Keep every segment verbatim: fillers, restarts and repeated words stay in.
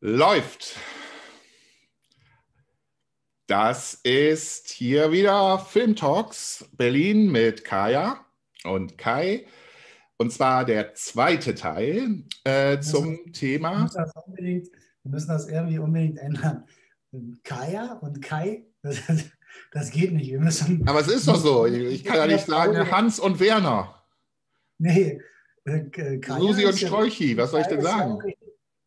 Läuft. Das ist hier wieder Filmtalks Berlin mit Kaya und Kai. Und zwar der zweite Teil äh, zum das, Thema. Wir müssen das irgendwie unbedingt ändern. Kaya und Kai, das, das geht nicht. Wir müssen, aber es ist doch so. Ich kann ja nicht sagen Hans und Werner. Nee. Äh, Kaya Susi und Strolchi, was soll ich denn sagen?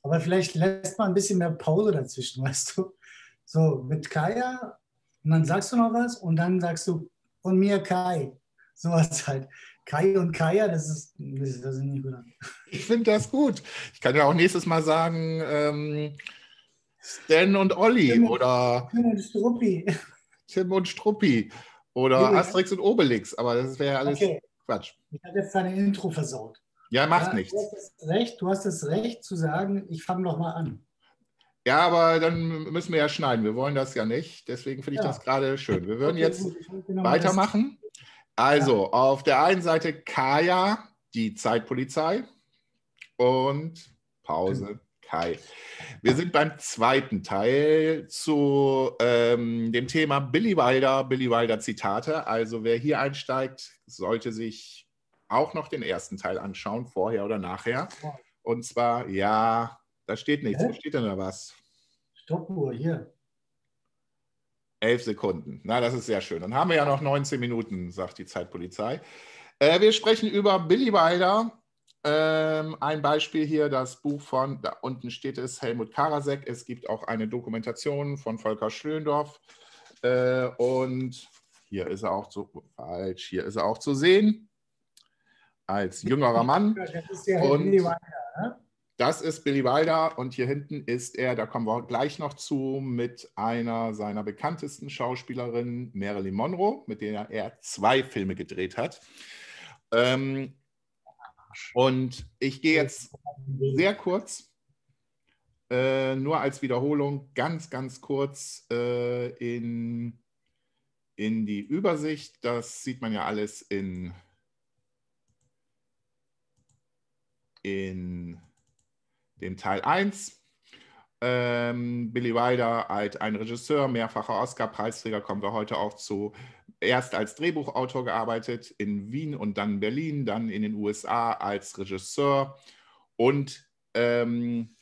Aber vielleicht lässt man ein bisschen mehr Pause dazwischen, weißt du? So, mit Kaya, und dann sagst du noch was, und dann sagst du, und mir Kai. Sowas halt. Kai und Kaya, das ist, das ist nicht gut. Ich finde das gut. Ich kann ja auch nächstes Mal sagen, ähm, Stan und Olli, Tim oder Tim und Struppi. Tim und Struppi. Oder Asterix und Obelix, aber das wäre ja alles okay. Quatsch. Ich habe jetzt deine Intro versaut. Ja, macht ja, nichts. Du hast, das Recht, du hast das Recht zu sagen, ich fange noch mal an. Ja, aber dann müssen wir ja schneiden. Wir wollen das ja nicht. Deswegen finde ich ja. das gerade schön. Wir würden okay, jetzt weitermachen. Also, ja. auf der einen Seite Kaya, die Zeitpolizei, und Pause, Kai. Wir sind beim zweiten Teil zu ähm, dem Thema Billy Wilder, Billy Wilder Zitate. Also, wer hier einsteigt, sollte sich auch noch den ersten Teil anschauen, vorher oder nachher. Und zwar, ja, da steht nichts. Hä? Wo steht denn da was? Stoppuhr, hier. Elf Sekunden. Na, das ist sehr schön. Dann haben wir ja noch neunzehn Minuten, sagt die Zeitpolizei. Äh, wir sprechen über Billy Wilder. Ähm, ein Beispiel hier, das Buch von, da unten steht es, Helmut Karasek. Es gibt auch eine Dokumentation von Volker Schlöndorff. Äh, und hier ist er auch zu, falsch, hier ist er auch zu sehen. Als jüngerer Mann. Das ist ja und Billy Wilder, ne? Das ist Billy Wilder und hier hinten ist er, da kommen wir gleich noch zu, mit einer seiner bekanntesten Schauspielerinnen, Marilyn Monroe, mit der er zwei Filme gedreht hat. Ähm, und ich gehe jetzt sehr kurz, äh, nur als Wiederholung, ganz, ganz kurz äh, in, in die Übersicht. Das sieht man ja alles in in dem Teil eins. Ähm, Billy Wilder, halt ein Regisseur, mehrfacher Oscar-Preisträger, kommen wir heute auch zu. Erst als Drehbuchautor gearbeitet in Wien und dann in Berlin, dann in den U S A als Regisseur. Und ähm,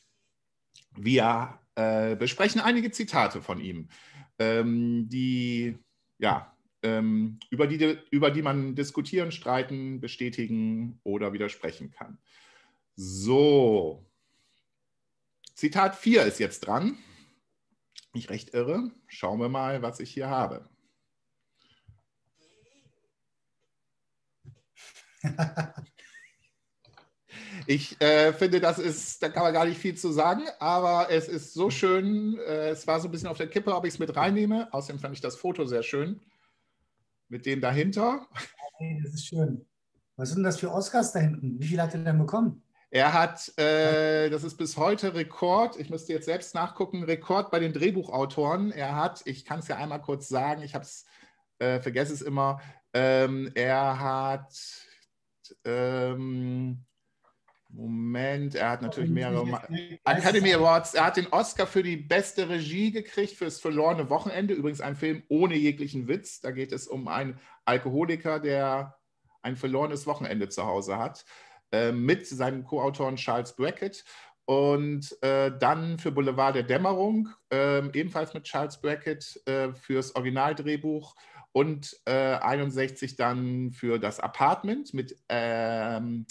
wir äh, besprechen einige Zitate von ihm, ähm, die, ja, ähm, über die, über die man diskutieren, streiten, bestätigen oder widersprechen kann. So, Zitat vier ist jetzt dran. Nicht recht irre. Schauen wir mal, was ich hier habe. Ich äh, finde, das ist, da kann man gar nicht viel zu sagen, aber es ist so schön. Äh, es war so ein bisschen auf der Kippe, ob ich es mit reinnehme. Außerdem fand ich das Foto sehr schön. Mit dem dahinter. Hey, das ist schön. Was sind das für Oscars da hinten? Wie viel hat er denn bekommen? Er hat, äh, das ist bis heute Rekord, ich müsste jetzt selbst nachgucken, Rekord bei den Drehbuchautoren. Er hat, ich kann es ja einmal kurz sagen, ich hab's, äh, vergesse es immer, ähm, er hat, ähm, Moment, er hat natürlich mehrere Academy Awards, er hat den Oscar für die beste Regie gekriegt, fürs verlorene Wochenende, übrigens ein Film ohne jeglichen Witz. Da geht es um einen Alkoholiker, der ein verlorenes Wochenende zu Hause hat, mit seinem Co-Autoren Charles Brackett, und äh, dann für Boulevard der Dämmerung, äh, ebenfalls mit Charles Brackett, äh, fürs Originaldrehbuch, und äh, einundsechzig dann für das Apartment mit ähm,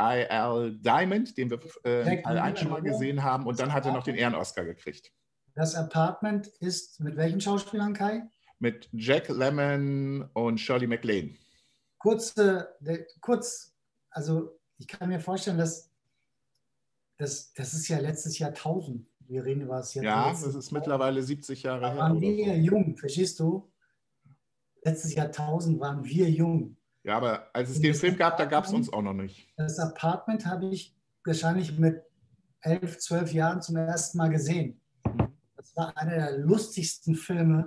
I L Diamond, den wir äh, alle ein schon mal gesehen haben, und dann hat er noch den Ehren-Oscar gekriegt. Das Apartment ist mit welchen Schauspielern, Kai? Mit Jack Lemmon und Shirley MacLaine. Kurz, äh, kurz, also ich kann mir vorstellen, dass, dass das ist ja letztes Jahrtausend. Wir reden über das Jahrtausend. Ja, das ist mittlerweile siebzig Jahre her. Da waren wir jung, verstehst du? Letztes Jahrtausend waren wir jung. Ja, aber als es den Film gab, da gab es uns auch noch nicht. Das Apartment habe ich wahrscheinlich mit elf, zwölf Jahren zum ersten Mal gesehen. Das war einer der lustigsten Filme,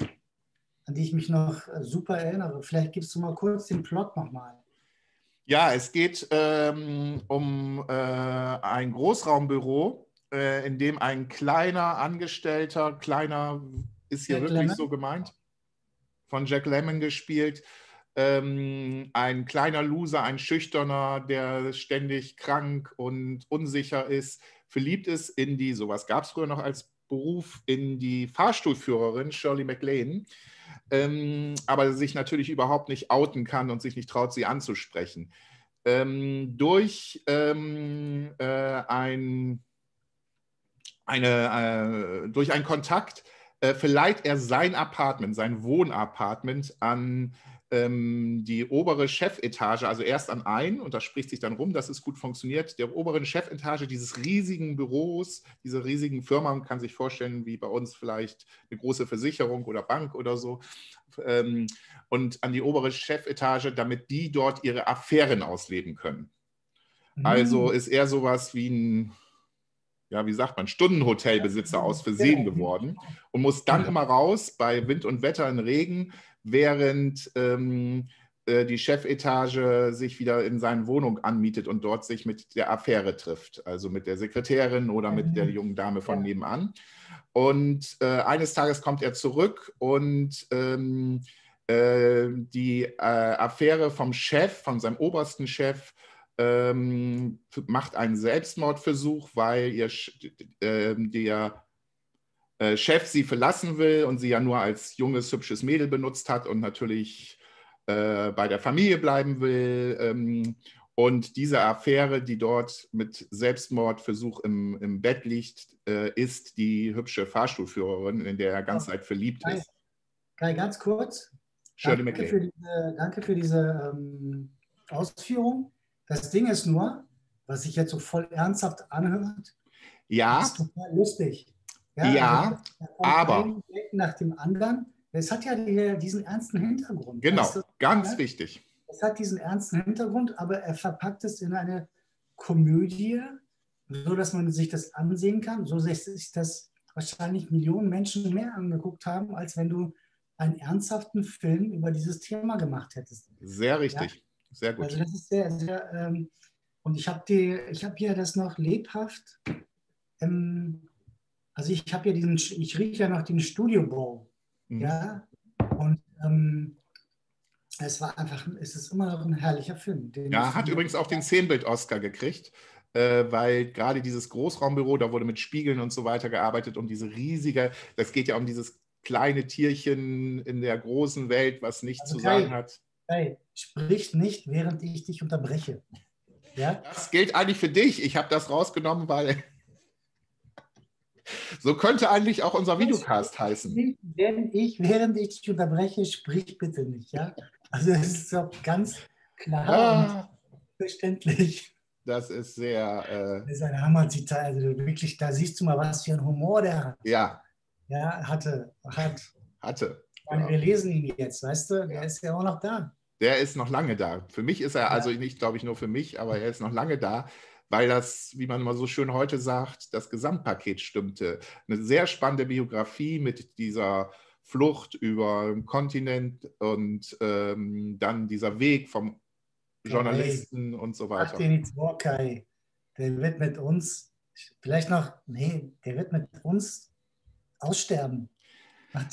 an die ich mich noch super erinnere. Vielleicht gibst du mal kurz den Plot nochmal. Ja, es geht ähm, um äh, ein Großraumbüro äh, in dem ein kleiner Angestellter, kleiner ist hier Jack wirklich Lemmon? so gemeint, von Jack Lemmon gespielt, ähm, ein kleiner Loser, ein Schüchterner, der ständig krank und unsicher ist, verliebt ist in die, sowas gab es früher noch als Beruf, in die Fahrstuhlführerin Shirley MacLaine, ähm, aber sich natürlich überhaupt nicht outen kann und sich nicht traut, sie anzusprechen. Ähm, durch ähm, äh, ein, eine, äh, durch einen Kontakt äh, verleiht er sein Apartment, sein Wohnapartment an ähm, die obere Chefetage, also erst an einen, und das spricht sich dann rum, dass es gut funktioniert, der oberen Chefetage dieses riesigen Büros, dieser riesigen Firma, man kann sich vorstellen, wie bei uns vielleicht eine große Versicherung oder Bank oder so, ähm, und an die obere Chefetage, damit die dort ihre Affären ausleben können. Mhm. Also ist er sowas wie ein, ja, wie sagt man, Stundenhotelbesitzer aus Versehen geworden und muss dann immer raus bei Wind und Wetter in Regen, während ähm, äh, die Chefetage sich wieder in seine Wohnung anmietet und dort sich mit der Affäre trifft, also mit der Sekretärin oder mit der jungen Dame von nebenan. Und äh, eines Tages kommt er zurück und ähm, äh, die äh, Affäre vom Chef, von seinem obersten Chef, Ähm, macht einen Selbstmordversuch, weil ihr äh, der äh, Chef sie verlassen will und sie ja nur als junges, hübsches Mädel benutzt hat und natürlich äh, bei der Familie bleiben will. Ähm, und diese Affäre, die dort mit Selbstmordversuch im, im Bett liegt, äh, ist die hübsche Fahrstuhlführerin, in der er ganz Zeit verliebt ist. Kai, ganz kurz. Shirley MacLaine. Für diese, danke für diese ähm, Ausführung. Das Ding ist nur, was sich jetzt so voll ernsthaft anhört, ja, ist total lustig. Ja, ja, aber nach dem anderen, es hat ja diesen ernsten Hintergrund. Genau, weißt du, ganz ja? wichtig. Es hat diesen ernsten Hintergrund, aber er verpackt es in eine Komödie, so dass man sich das ansehen kann, so dass sich das wahrscheinlich Millionen Menschen mehr angeguckt haben, als wenn du einen ernsthaften Film über dieses Thema gemacht hättest. Sehr richtig. Ja? Sehr gut. Also das ist sehr, sehr, ähm, und ich habe hab hier das noch lebhaft, ähm, also ich habe ja diesen, ich rieche ja noch den Studio-Bowl, mhm. ja, und ähm, es war einfach, es ist immer noch ein herrlicher Film. Den ja, hat übrigens auch den Szenenbild-Oscar gekriegt, äh, weil gerade dieses Großraumbüro, da wurde mit Spiegeln und so weiter gearbeitet, um diese riesige, das geht ja um dieses kleine Tierchen in der großen Welt, was nichts also zu sagen okay. hat. Hey, sprich nicht, während ich dich unterbreche. Ja? Das gilt eigentlich für dich. Ich habe das rausgenommen, weil so könnte eigentlich auch unser Videocast heißen. Wenn ich, während ich dich unterbreche, sprich bitte nicht. Ja? Also es ist doch ganz klar ja. und verständlich. Das ist sehr... Äh das ist ein Hammer-Zitat. Also wirklich, da siehst du mal, was für ein Humor der hat. Ja. Ja, hatte. Hat. Hatte. Ja. Wir lesen ihn jetzt, weißt du? Der ja. ist ja auch noch da. Der ist noch lange da. Für mich ist er, also nicht, glaube ich, nur für mich, aber er ist noch lange da, weil das, wie man immer so schön heute sagt, das Gesamtpaket stimmte. Eine sehr spannende Biografie mit dieser Flucht über den Kontinent und ähm, dann dieser Weg vom Journalisten okay. und so weiter. Mach dir nichts vor, Kai. Der wird mit uns, vielleicht noch, nee, der wird mit uns aussterben.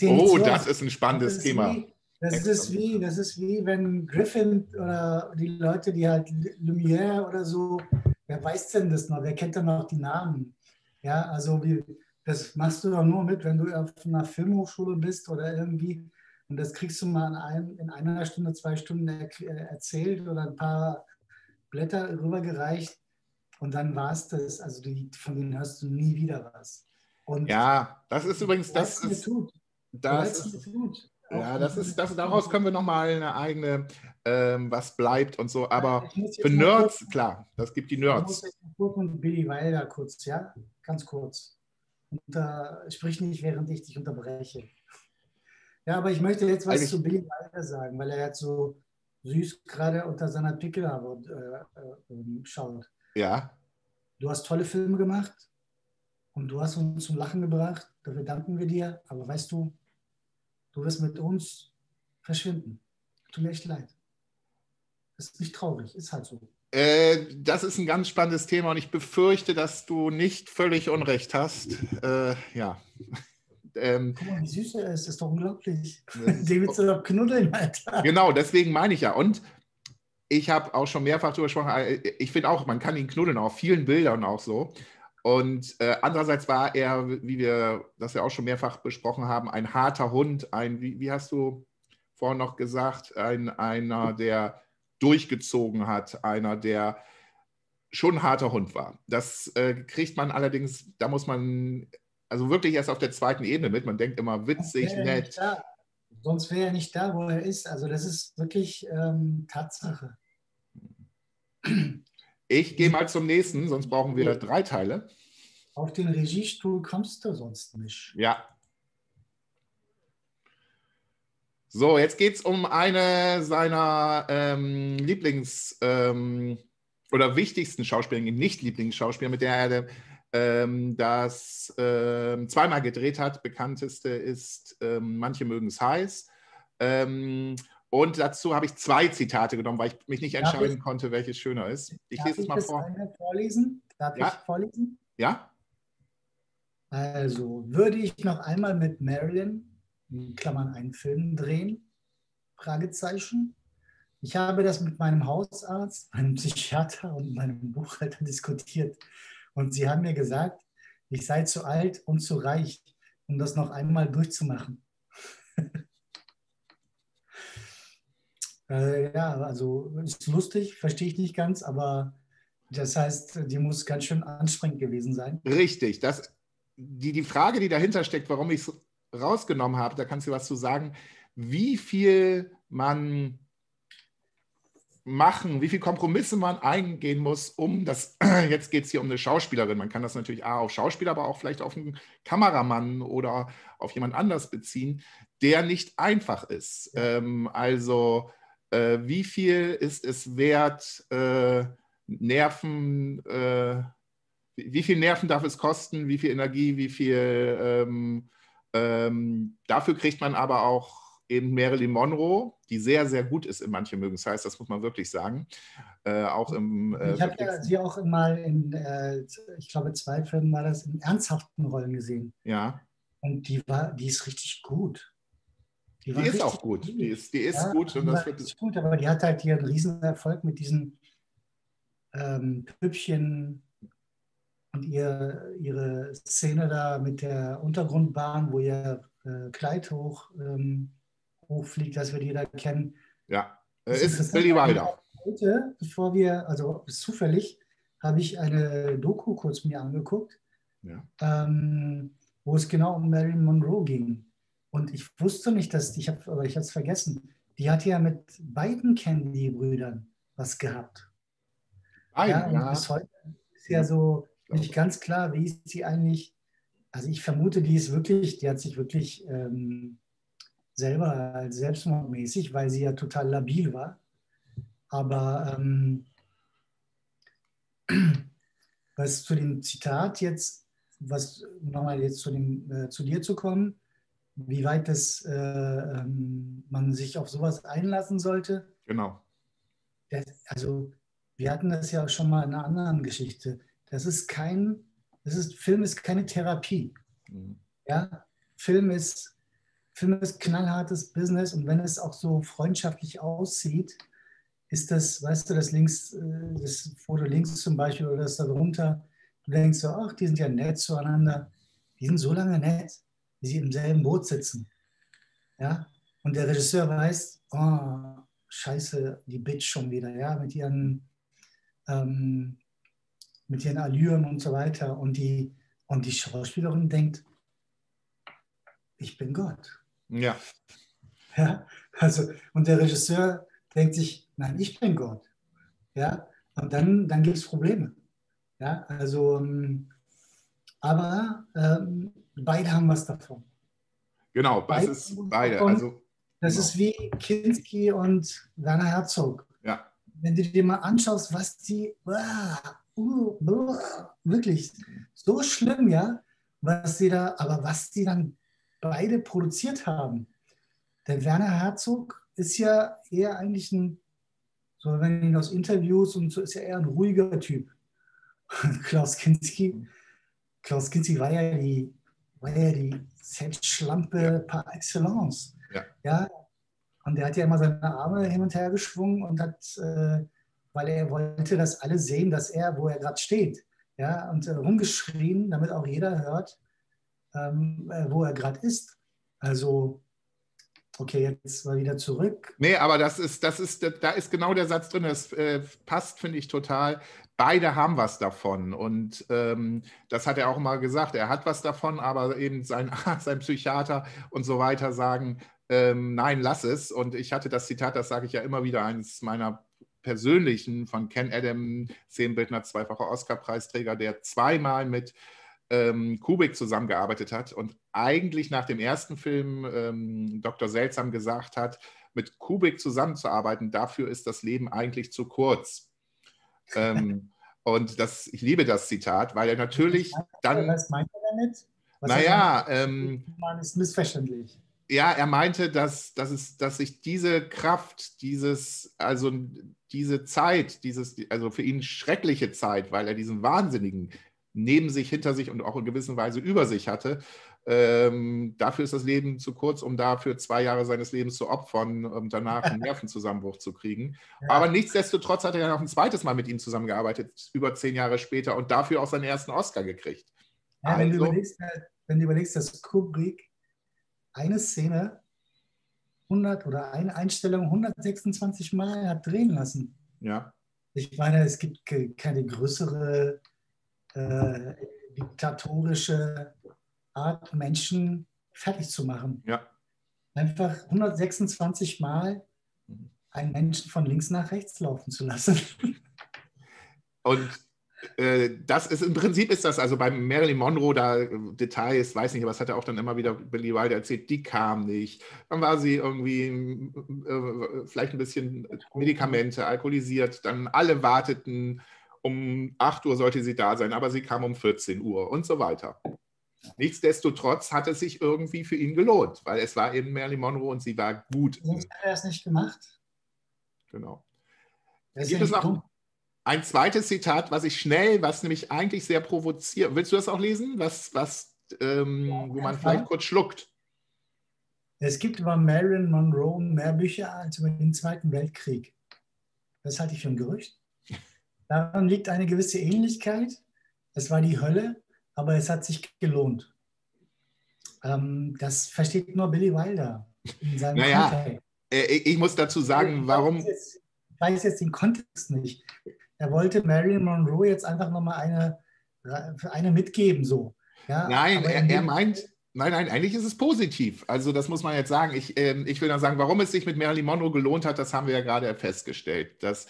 Oh, das ist ein spannendes das ist Thema. Wie, das ist, wie, das ist wie, wenn Griffin oder die Leute, die halt Lumière oder so, wer weiß denn das noch, wer kennt denn noch die Namen? Ja, also wie, das machst du doch nur mit, wenn du auf einer Filmhochschule bist oder irgendwie und das kriegst du mal in, einem, in einer Stunde, zwei Stunden erzählt oder ein paar Blätter rübergereicht und dann war es das. Also die, von denen hörst du nie wieder was. Und ja, das ist übrigens, das ist... Tut. Das ist, ja, das ist, das, daraus können wir nochmal eine eigene, ähm, was bleibt und so, aber für Nerds, kurz, klar, das gibt die Nerds. Ich muss jetzt Billy Wilder kurz, ja, ganz kurz. Und, äh, sprich nicht, während ich dich unterbreche. Ja, aber ich möchte jetzt was Eigentlich, zu Billy Wilder sagen, weil er jetzt so süß gerade unter seiner Pickelhaube äh, äh, schaut. Ja. Du hast tolle Filme gemacht und du hast uns zum Lachen gebracht. Dafür danken wir dir, aber weißt du, du wirst mit uns verschwinden. Tut mir echt leid. Das ist nicht traurig, ist halt so. Äh, das ist ein ganz spannendes Thema und ich befürchte, dass du nicht völlig Unrecht hast. Äh, ja. Ähm, Guck mal, wie süß er ist, das ist doch unglaublich. Den willst du doch knuddeln, Alter. Genau, deswegen meine ich ja. Und ich habe auch schon mehrfach darüber gesprochen, ich finde auch, man kann ihn knuddeln, auf vielen Bildern auch so. Und äh, andererseits war er, wie wir das ja auch schon mehrfach besprochen haben, ein harter Hund, ein, wie, wie hast du vorhin noch gesagt, ein, einer, der durchgezogen hat, einer, der schon ein harter Hund war. Das äh, kriegt man allerdings, da muss man also wirklich erst auf der zweiten Ebene mit. Man denkt immer witzig, nett. Sonst wäre er nicht da, wo er ist. Also das ist wirklich ähm, Tatsache. Ich gehe mal zum nächsten, sonst brauchen wir drei Teile. Auf den Regiestuhl kommst du sonst nicht. Ja. So, jetzt geht es um eine seiner ähm, Lieblings- ähm, oder wichtigsten Schauspielerinnen, nicht Lieblingsschauspieler, mit der er ähm, das ähm, zweimal gedreht hat. Bekannteste ist ähm, Manche mögen es heiß. Ähm, und dazu habe ich zwei Zitate genommen, weil ich mich nicht entscheiden ich, konnte, welches schöner ist. Ich lese es mal vor. Darf ich das vorlesen? Darf ja? ich vorlesen? Ja. Also, würde ich noch einmal mit Marilyn Klammern einen Film drehen? Fragezeichen. Ich habe das mit meinem Hausarzt, meinem Psychiater und meinem Buchhalter diskutiert. Und sie haben mir gesagt, ich sei zu alt und zu reich, um das noch einmal durchzumachen. äh, ja, also ist lustig, verstehe ich nicht ganz, aber das heißt, die muss ganz schön anstrengend gewesen sein. Richtig. Das, die, die Frage, die dahinter steckt, warum ich es rausgenommen habe, da kannst du was zu sagen, wie viel man machen, wie viel Kompromisse man eingehen muss, um das, jetzt geht es hier um eine Schauspielerin, man kann das natürlich A, auf Schauspieler, aber auch vielleicht auf einen Kameramann oder auf jemand anders beziehen, der nicht einfach ist. Ähm, also äh, wie viel ist es wert, äh, Nerven, äh, wie viel Nerven darf es kosten, wie viel Energie, wie viel ähm, Ähm, dafür kriegt man aber auch eben Marilyn Monroe, die sehr, sehr gut ist in Manche mögen es heiß, das muss man wirklich sagen. Äh, auch im, äh, ich habe ja sie auch mal in, äh, ich glaube, zwei Filmen war das, in ernsthaften Rollen gesehen. Ja. Und die war, die ist richtig gut. Die, die ist auch gut. gut. Die ist, die ist ja, gut. Und das wird gut, aber die hat halt hier einen riesen Erfolg mit diesen ähm, Püppchen. Und ihr, ihre Szene da mit der Untergrundbahn, wo ihr äh, Kleid hoch, ähm, hochfliegt, das wird jeder kennen. Ja, es ist Billy Wilder. Heute, bevor wir, also zufällig, habe ich eine Doku kurz mir angeguckt, ja. ähm, wo es genau um Marilyn Monroe ging. Und ich wusste nicht, dass, ich hab, aber ich habe es vergessen, die hat ja mit beiden Kennedy-Brüdern was gehabt. Ein, ja, ja. Und bis heute ist ja so nicht ganz klar, wie ist sie eigentlich, also ich vermute, die ist wirklich, die hat sich wirklich ähm, selber selbstmordmäßig, weil sie ja total labil war, aber ähm, was zu dem Zitat jetzt, was nochmal jetzt zu, dem, äh, zu dir zu kommen, wie weit das, äh, ähm, man sich auf sowas einlassen sollte. Genau. Das, also wir hatten das ja schon mal in einer anderen Geschichte. Das ist kein, das ist, Film ist keine Therapie. Mhm. Ja? Film ist, Film ist knallhartes Business und wenn es auch so freundschaftlich aussieht, ist das, weißt du, das links, das Foto links zum Beispiel oder das da drunter, du denkst so, ach, die sind ja nett zueinander. Die sind so lange nett, wie sie im selben Boot sitzen. Ja? Und der Regisseur weiß, oh, scheiße, die Bitch schon wieder, ja, mit ihren ähm, mit ihren Allüren und so weiter. Und die, und die Schauspielerin denkt, ich bin Gott. Ja. Ja, also, und der Regisseur denkt sich, nein, ich bin Gott. Ja, und dann, dann gibt es Probleme. Ja, also, aber ähm, beide haben was davon. Genau, das beide ist beide. Also, das genau. ist wie Kinski und Werner Herzog. Ja. Wenn du dir mal anschaust, was die... Wow, Uh, wirklich so schlimm, ja, was sie da, aber was sie dann beide produziert haben. Der Werner Herzog ist ja eher eigentlich ein sondern wenn ich ihn aus Interviews und so, ist er eher ein ruhiger Typ. Klaus Kinski, Klaus Kinski war ja die, war ja die Selbstschlampe par excellence. Ja. Ja? Und der hat ja immer seine Arme hin und her geschwungen und hat, äh, weil er wollte, dass alle sehen, dass er, wo er gerade steht, ja, und äh, rumgeschrien, damit auch jeder hört, ähm, äh, wo er gerade ist. Also, okay, jetzt mal wieder zurück. Nee, aber das ist, das ist, da ist genau der Satz drin, das äh, passt, finde ich, total. Beide haben was davon und ähm, das hat er auch mal gesagt, er hat was davon, aber eben sein Arzt, sein Psychiater und so weiter sagen, ähm, nein, lass es. Und ich hatte das Zitat, das sage ich ja immer wieder, eines meiner persönlichen von Ken Adam, Szenenbildner, zweifacher Oscar-Preisträger, der zweimal mit ähm, Kubrick zusammengearbeitet hat und eigentlich nach dem ersten Film ähm, Doktor Seltsam gesagt hat, mit Kubrick zusammenzuarbeiten, dafür ist das Leben eigentlich zu kurz. ähm, und das, ich liebe das Zitat, weil er natürlich dann... Was meint er damit? Was naja... Er ähm, man ist missverständlich. Ja, er meinte, dass, dass, es, dass sich diese Kraft, dieses, also diese Zeit, dieses, also für ihn schreckliche Zeit, weil er diesen Wahnsinnigen neben sich, hinter sich und auch in gewisser Weise über sich hatte, ähm, dafür ist das Leben zu kurz, um dafür zwei Jahre seines Lebens zu opfern, um danach einen Nervenzusammenbruch zu kriegen. Ja. Aber nichtsdestotrotz hat er dann auch ein zweites Mal mit ihm zusammengearbeitet, über zehn Jahre später, und dafür auch seinen ersten Oscar gekriegt. Ja, also, wenn, du überlegst, wenn du überlegst, dass Kubrick eine Szene hundert oder eine Einstellung hundertsechsundzwanzig Mal hat drehen lassen. Ja. Ich meine, es gibt keine größere äh, diktatorische Art, Menschen fertig zu machen. Ja. Einfach hundertsechsundzwanzig Mal einen Menschen von links nach rechts laufen zu lassen. Und das ist, im Prinzip ist das, also bei Marilyn Monroe, da Details, weiß nicht, aber es hat er auch dann immer wieder Billy Wilder erzählt, die kam nicht. Dann war sie irgendwie äh, vielleicht ein bisschen Medikamente, alkoholisiert, dann alle warteten, um acht Uhr sollte sie da sein, aber sie kam um vierzehn Uhr und so weiter. Nichtsdestotrotz hat es sich irgendwie für ihn gelohnt, weil es war eben Marilyn Monroe und sie war gut. Sonst hat er es nicht gemacht. Genau. Gibt es noch ein zweites Zitat, was ich schnell, was nämlich eigentlich sehr provoziert. Willst du das auch lesen? Was, was, ähm, ja, wo man vielleicht kurz schluckt. Es gibt über Marilyn Monroe mehr Bücher als über den Zweiten Weltkrieg. Das halte ich für ein Gerücht. Daran liegt eine gewisse Ähnlichkeit. Es war die Hölle, aber es hat sich gelohnt. Ähm, das versteht nur Billy Wilder in seinem naja, Kontext. Ich, ich muss dazu sagen, warum... Ich weiß jetzt den Kontext nicht. Er wollte Marilyn Monroe jetzt einfach nochmal eine, eine mitgeben. So. Ja, nein, er, er meint, nein, nein, eigentlich ist es positiv. Also das muss man jetzt sagen. Ich, äh, ich will dann sagen, warum es sich mit Marilyn Monroe gelohnt hat, das haben wir ja gerade festgestellt, dass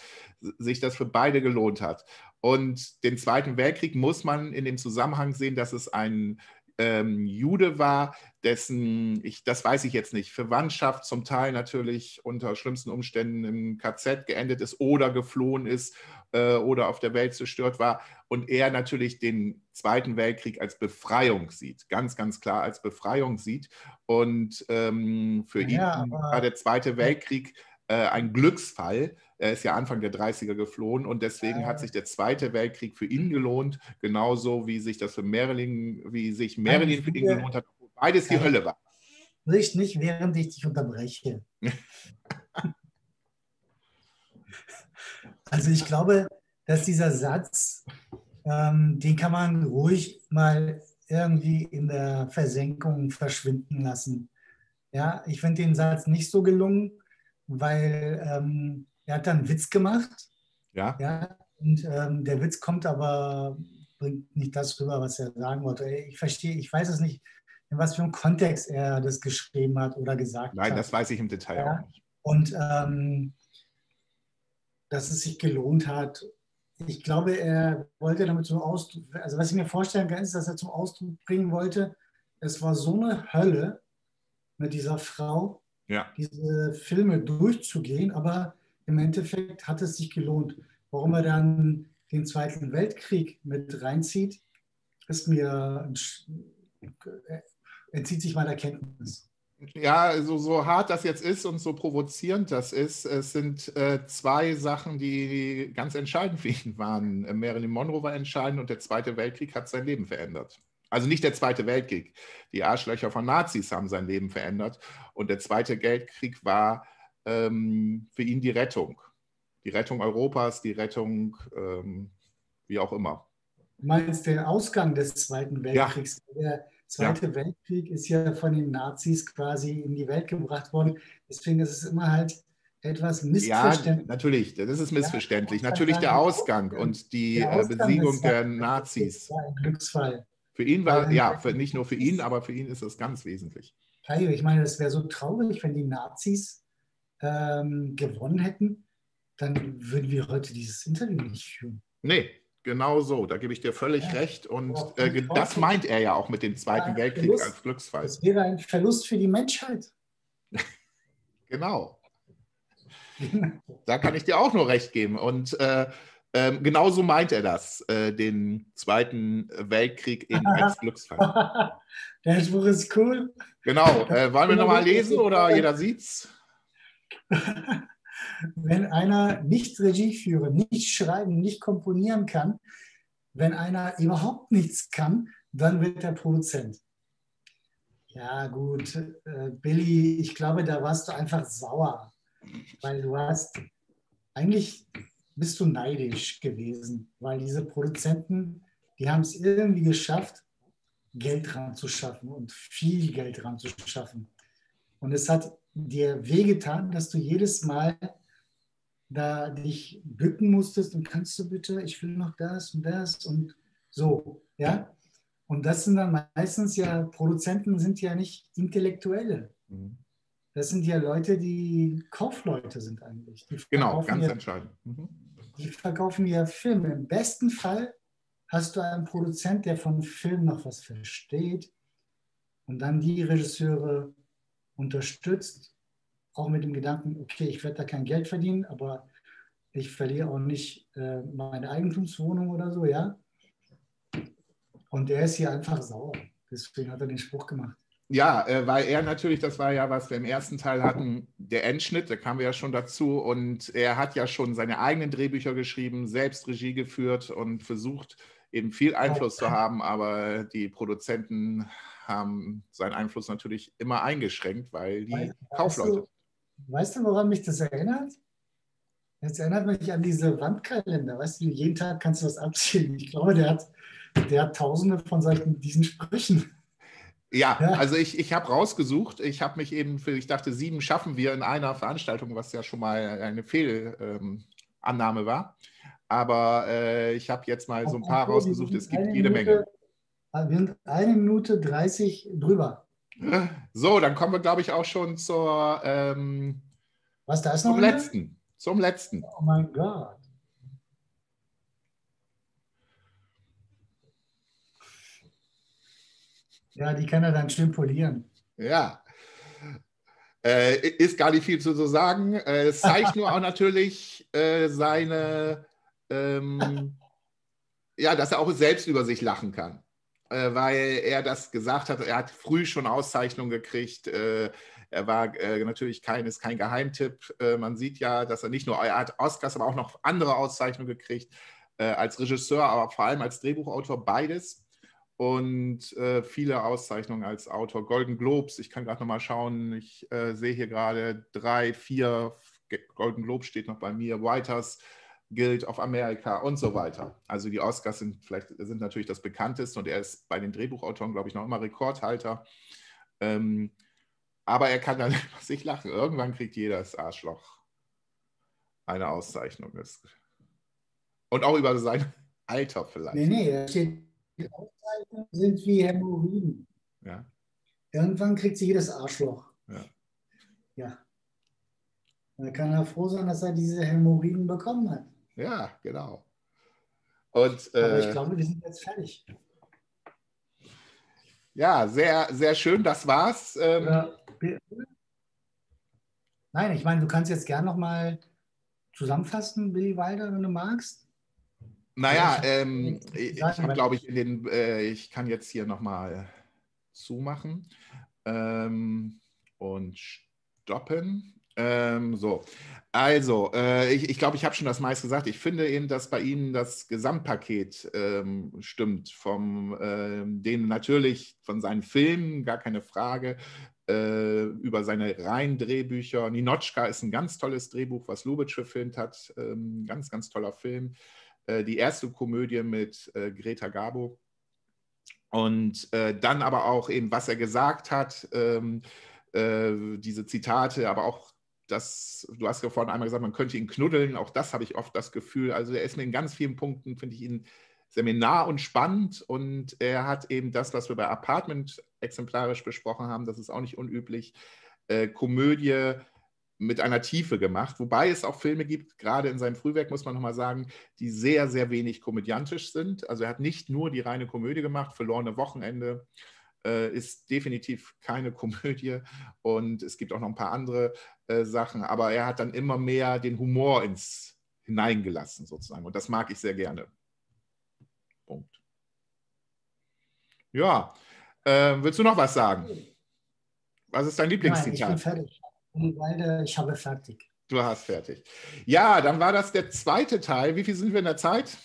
sich das für beide gelohnt hat. Und den Zweiten Weltkrieg muss man in dem Zusammenhang sehen, dass es ein ähm, Jude war, dessen, ich, das weiß ich jetzt nicht, Verwandtschaft zum Teil natürlich unter schlimmsten Umständen im K Z geendet ist oder geflohen ist äh, oder auf der Welt zerstört war und er natürlich den Zweiten Weltkrieg als Befreiung sieht, ganz, ganz klar als Befreiung sieht und ähm, für ja, ihn war der Zweite Weltkrieg äh, ein Glücksfall. Er ist ja Anfang der dreißiger geflohen und deswegen hat sich der Zweite Weltkrieg für ihn gelohnt, genauso wie sich das für Marilyn, wie sich Marilyn für ihn gelohnt hat. Beides die ja, Hölle war. Sprich nicht, während ich dich unterbreche. Also ich glaube, dass dieser Satz, ähm, den kann man ruhig mal irgendwie in der Versenkung verschwinden lassen. Ja, ich finde den Satz nicht so gelungen, weil ähm, er hat dann einen Witz gemacht. Ja. Ja, und ähm, der Witz kommt aber, bringt nicht das rüber, was er sagen wollte. Ich verstehe, ich weiß es nicht, in was für einem Kontext er das geschrieben hat oder gesagt Nein, hat. Nein, das weiß ich im Detail ja. auch nicht. Und ähm, dass es sich gelohnt hat. Ich glaube, er wollte damit zum Ausdruck, also was ich mir vorstellen kann, ist, dass er zum Ausdruck bringen wollte, es war so eine Hölle mit dieser Frau, ja. diese Filme durchzugehen, aber im Endeffekt hat es sich gelohnt. Warum er dann den Zweiten Weltkrieg mit reinzieht, ist mir ein entzieht sich meiner Kenntnis. Ja, also so hart das jetzt ist und so provozierend das ist, es sind äh, zwei Sachen, die ganz entscheidend für ihn waren. Marilyn Monroe war entscheidend und der Zweite Weltkrieg hat sein Leben verändert. Also nicht der Zweite Weltkrieg. Die Arschlöcher von Nazis haben sein Leben verändert. Und der Zweite Weltkrieg war ähm, für ihn die Rettung. Die Rettung Europas, die Rettung, ähm, wie auch immer. Du meinst den Ausgang des Zweiten Weltkriegs? Ja. Der Zweite ja. Weltkrieg ist ja von den Nazis quasi in die Welt gebracht worden. Deswegen ist es immer halt etwas missverständlich. Ja, natürlich, das ist missverständlich. Ja, natürlich der Ausgang und die Ausgang Besiegung der Nazis. War ein Glücksfall. Für ihn war, ja, für, nicht nur für ihn, aber für ihn ist das ganz wesentlich. Ich meine, das wäre so traurig, wenn die Nazis ähm, gewonnen hätten, dann würden wir heute dieses Interview nicht führen. Nee, genau so, da gebe ich dir völlig ja. recht. Und äh, das meint er ja auch mit dem Zweiten Weltkrieg Verlust, als Glücksfall. Das wäre ein Verlust für die Menschheit. Genau. Da kann ich dir auch nur recht geben. Und äh, Ähm, genauso meint er das, äh, den Zweiten Weltkrieg eben als Glücksfall. Der Spruch ist cool. Genau. Äh, wollen wir nochmal lesen oder jeder sieht's? Wenn einer nicht Regie führen, nicht schreiben, nicht komponieren kann, wenn einer überhaupt nichts kann, dann wird er Produzent. Ja gut, äh, Billy, ich glaube, da warst du einfach sauer, weil du hast eigentlich... bist du neidisch gewesen, weil diese Produzenten, die haben es irgendwie geschafft, Geld ranzuschaffen und viel Geld ranzuschaffen. Und es hat dir wehgetan, dass du jedes Mal da dich bücken musstest und kannst du bitte, ich will noch das und das und so, ja. Und das sind dann meistens ja, Produzenten sind ja nicht Intellektuelle. Mhm. Das sind ja Leute, die Kaufleute sind eigentlich. Die genau, ganz ja, entscheidend. Mhm. Die verkaufen ja Filme. Im besten Fall hast du einen Produzent, der von Film noch was versteht und dann die Regisseure unterstützt, auch mit dem Gedanken, okay, ich werde da kein Geld verdienen, aber ich verliere auch nicht äh, meine Eigentumswohnung oder so, ja. Und der ist hier einfach sauer. Deswegen hat er den Spruch gemacht. Ja, weil er natürlich, das war ja, was wir im ersten Teil hatten, der Endschnitt, da kamen wir ja schon dazu und er hat ja schon seine eigenen Drehbücher geschrieben, selbst Regie geführt und versucht eben viel Einfluss zu haben, aber die Produzenten haben seinen Einfluss natürlich immer eingeschränkt, weil die weißt, Kaufleute. Weißt du, weißt du, woran mich das erinnert? Das erinnert mich an diese Wandkalender, weißt du, jeden Tag kannst du was abziehen. Ich glaube, der hat, der hat tausende von solchen, diesen Sprüchen. Ja, also ich, ich habe rausgesucht, ich habe mich eben für, ich dachte, sieben schaffen wir in einer Veranstaltung, was ja schon mal eine Fehlannahme ähm, war. Aber äh, ich habe jetzt mal so ein paar rausgesucht, es gibt jede Menge. Wir sind eine Minute dreißig drüber. So, dann kommen wir, glaube ich, auch schon zur, ähm, was, da ist noch zum eine? letzten. Zum letzten. Oh mein Gott. Ja, die kann er dann schön polieren. Ja, äh, ist gar nicht viel zu so sagen. Äh, es zeigt nur auch natürlich äh, seine, ähm, ja, dass er auch selbst über sich lachen kann, äh, weil er das gesagt hat. Er hat früh schon Auszeichnungen gekriegt. Äh, er war äh, natürlich kein, ist kein Geheimtipp. Äh, man sieht ja, dass er nicht nur er hat Oscars, aber auch noch andere Auszeichnungen gekriegt äh, als Regisseur, aber vor allem als Drehbuchautor beides. Und äh, viele Auszeichnungen als Autor. Golden Globes, ich kann gerade noch mal schauen, ich äh, sehe hier gerade drei, vier, Golden Globes steht noch bei mir, Writers Guild of America und so weiter. Also die Oscars sind, vielleicht, sind natürlich das bekannteste und er ist bei den Drehbuchautoren, glaube ich, noch immer Rekordhalter. Ähm, aber er kann dann über sich lachen. Irgendwann kriegt jeder das Arschloch eine Auszeichnung. Und auch über sein Alter vielleicht. Nee, nee, er steht... Die Auszeichnungen sind wie Hämorrhoiden. Ja. Irgendwann kriegt sie jedes Arschloch. Ja. ja. Dann kann er froh sein, dass er diese Hämorrhoiden bekommen hat. Ja, genau. Und, äh, aber ich glaube, wir sind jetzt fertig. Ja, sehr, sehr schön, das war's. Ähm, ja. Nein, ich meine, du kannst jetzt gerne nochmal zusammenfassen, Billy Wilder, wenn du magst. Naja, ähm, ich habe, glaube ich, in den, äh, ich kann jetzt hier nochmal zumachen. Ähm, und stoppen. Ähm, so, also äh, ich, ich glaube, ich habe schon das meiste gesagt. Ich finde eben, dass bei Ihnen das Gesamtpaket ähm, stimmt, vom ähm, dem natürlich von seinen Filmen, gar keine Frage, äh, über seine reinen Drehbücher. Ninotchka ist ein ganz tolles Drehbuch, was Lubitsch gefilmt hat, ähm, ganz, ganz toller Film. Äh, die erste Komödie mit äh, Greta Garbo und äh, dann aber auch eben, was er gesagt hat, ähm, äh, diese Zitate, aber auch das, du hast ja vorhin einmal gesagt, man könnte ihn knuddeln, auch das habe ich oft das Gefühl, also er ist mir in ganz vielen Punkten, finde ich ihn sehr nah und spannend und er hat eben das, was wir bei Apartment exemplarisch besprochen haben, das ist auch nicht unüblich, äh, Komödie mit einer Tiefe gemacht, wobei es auch Filme gibt, gerade in seinem Frühwerk, muss man nochmal sagen, die sehr, sehr wenig komödiantisch sind, also er hat nicht nur die reine Komödie gemacht, Verlorene Wochenende, ist definitiv keine Komödie und es gibt auch noch ein paar andere äh, Sachen, aber er hat dann immer mehr den Humor ins hineingelassen sozusagen und das mag ich sehr gerne. Punkt. Ja, äh, willst du noch was sagen? Was ist dein Lieblingszitat? Nein, ich bin fertig. Ich habe fertig. Du hast fertig. Ja, dann war das der zweite Teil. Wie viel sind wir in der Zeit?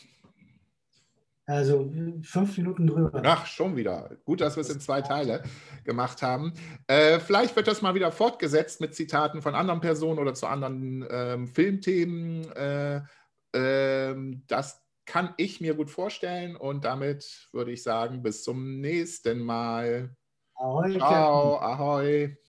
Also fünf Minuten drüber. Ach, schon wieder. Gut, dass wir es in zwei Teile gemacht haben. Äh, vielleicht wird das mal wieder fortgesetzt mit Zitaten von anderen Personen oder zu anderen ähm, Filmthemen. Äh, äh, das kann ich mir gut vorstellen. Und damit würde ich sagen, bis zum nächsten Mal. Ahoi. Ciao, ahoi.